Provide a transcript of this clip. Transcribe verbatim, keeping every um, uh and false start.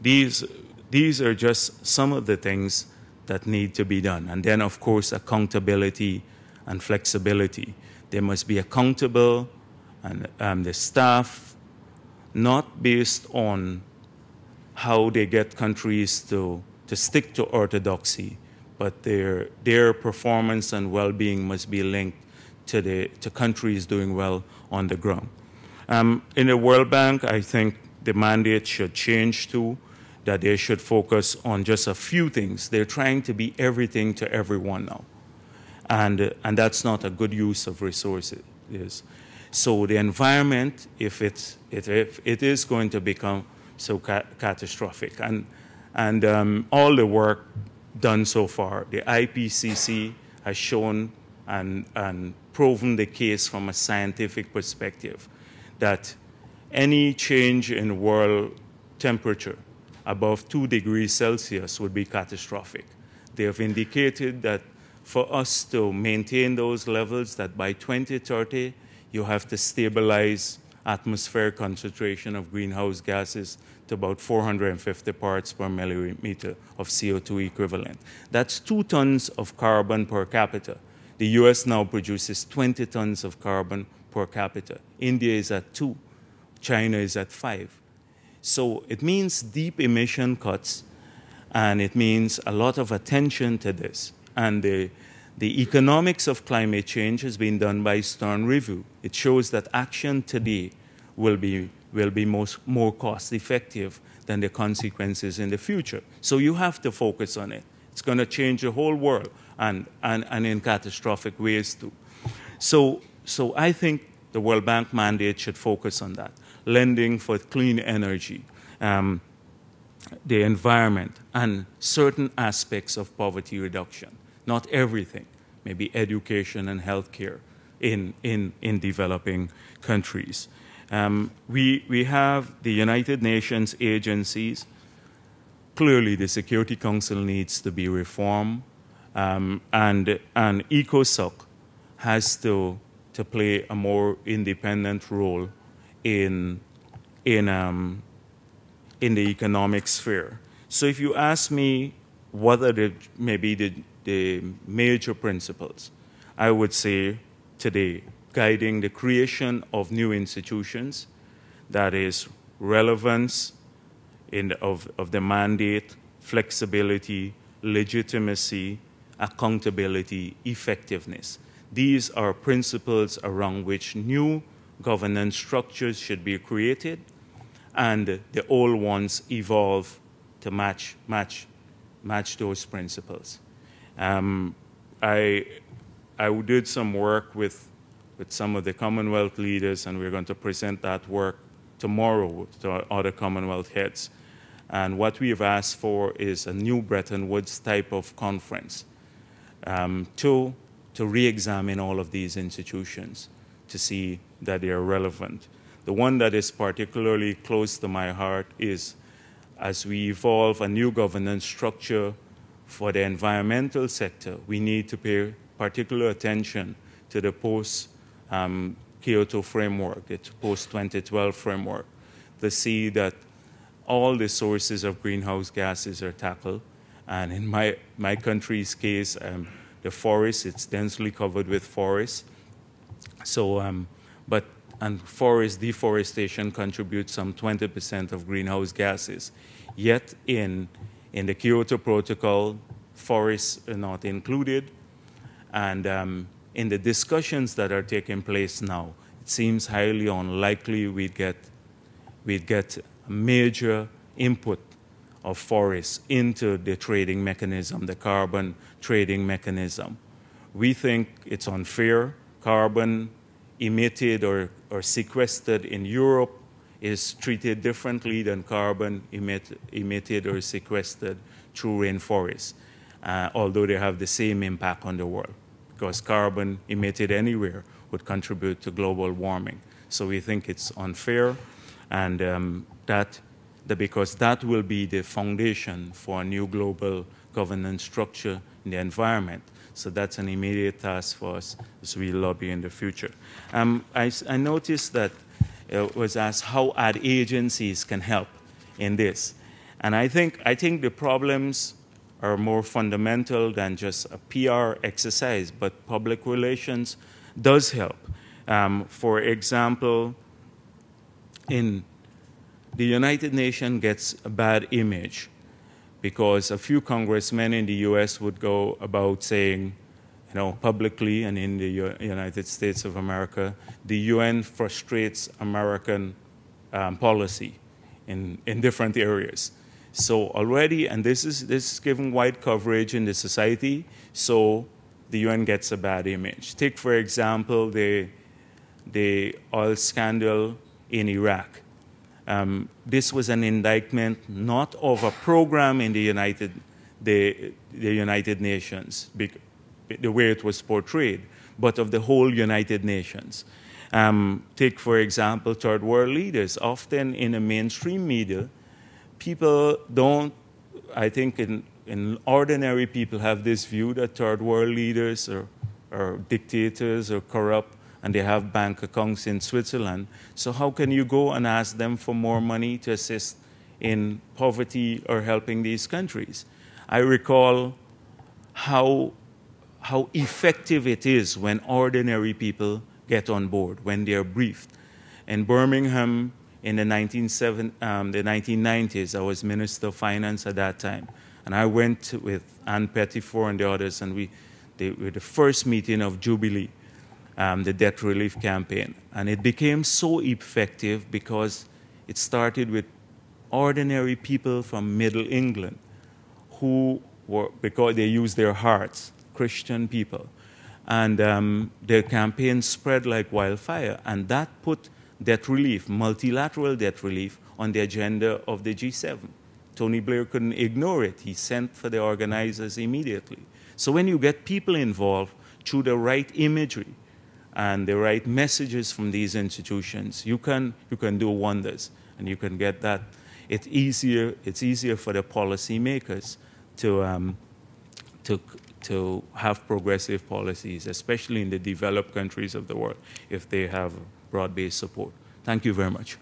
These, these are just some of the things that need to be done. And then, of course, accountability and flexibility. They must be accountable, and um, the staff, not based on how they get countries to, to stick to orthodoxy, but their, their performance and well-being must be linked to, the, to countries doing well on the ground. Um, in the World Bank, I think the mandate should change too, that they should focus on just a few things. They're trying to be everything to everyone now. And, and that's not a good use of resources. So the environment, if, it's, it, if it is going to become so ca catastrophic, and, and um, all the work done so far, the I P C C has shown and, and proven the case from a scientific perspective that any change in world temperature above two degrees Celsius would be catastrophic. They have indicated that for us to maintain those levels, that by twenty thirty, you have to stabilize atmospheric concentration of greenhouse gases to about four hundred fifty parts per millimeter of C O two equivalent. That's two tons of carbon per capita. The U S now produces twenty tons of carbon per capita. India is at two. China is at five. So it means deep emission cuts, and it means a lot of attention to this. And the, the economics of climate change has been done by Stern Review. It shows that action today will be, will be most, more cost-effective than the consequences in the future. So you have to focus on it. It's going to change the whole world, and, and, and in catastrophic ways too. So, so I think the World Bank mandate should focus on that. Lending for clean energy, um, the environment, and certain aspects of poverty reduction. Not everything, maybe education and healthcare in, in, in developing countries. Um, we, we have the United Nations agencies. Clearly, the Security Council needs to be reformed, um, and, and ECOSOC has to to play a more independent role in, in, um, in the economic sphere. So if you ask me what are the, maybe the, the major principles, I would say today, guiding the creation of new institutions, that is relevance in the, of, of the mandate, flexibility, legitimacy, accountability, effectiveness. These are principles around which new governance structures should be created, and the old ones evolve to match, match, match those principles. Um, I, I did some work with, with some of the Commonwealth leaders, and we're going to present that work tomorrow to other Commonwealth heads. And what we have asked for is a new Bretton Woods type of conference um, to to re-examine all of these institutions to see that they are relevant. The one that is particularly close to my heart is as we evolve a new governance structure for the environmental sector, we need to pay particular attention to the post-Kyoto um, framework, the post twenty twelve framework, to see that all the sources of greenhouse gases are tackled. And in my, my country's case, um, the forest, it's densely covered with forests. So, um, but, and forest deforestation contributes some twenty percent of greenhouse gases. Yet in, in the Kyoto Protocol, forests are not included. And um, in the discussions that are taking place now, it seems highly unlikely we'd get, we'd get major input of forests into the trading mechanism, the carbon trading mechanism. We think it's unfair. Carbon emitted or, or sequestered in Europe is treated differently than carbon emit, emitted or sequestered through rainforests, uh, although they have the same impact on the world, because carbon emitted anywhere would contribute to global warming. So we think it's unfair, and um, that because that will be the foundation for a new global governance structure in the environment. So that's an immediate task for us as we lobby in the future. Um, I, I noticed that it was asked how ad agencies can help in this. And I think, I think the problems are more fundamental than just a P R exercise, but public relations does help. Um, for example, in the United Nations gets a bad image because a few congressmen in the U S would go about saying, you know, publicly and in the U United States of America, the U N frustrates American um, policy in, in different areas. So already, and this is, this is given wide coverage in the society, so the U N gets a bad image. Take, for example, the, the oil scandal in Iraq. Um, this was an indictment not of a program in the United, the, the United Nations, the way it was portrayed, but of the whole United Nations. Um, take, for example, third world leaders. Often in the mainstream media, people don't, I think in, in ordinary people have this view that third world leaders are, are dictators or corrupt, and they have bank accounts in Switzerland. So how can you go and ask them for more money to assist in poverty or helping these countries? I recall how, how effective it is when ordinary people get on board, when they are briefed. In Birmingham in the, um, the nineteen nineties, I was Minister of Finance at that time. And I went with Anne Pettifor and the others, and we, they were the first meeting of Jubilee. Um, the debt relief campaign. And it became so effective because it started with ordinary people from Middle England who were, because they used their hearts, Christian people. And um, their campaign spread like wildfire. And that put debt relief, multilateral debt relief, on the agenda of the G seven. Tony Blair couldn't ignore it. He sent for the organizers immediately. So when you get people involved through the right imagery, and the right messages from these institutions, you can, you can do wonders, and you can get that. It's easier, it's easier for the policymakers to, um, to, to have progressive policies, especially in the developed countries of the world, if they have broad-based support. Thank you very much.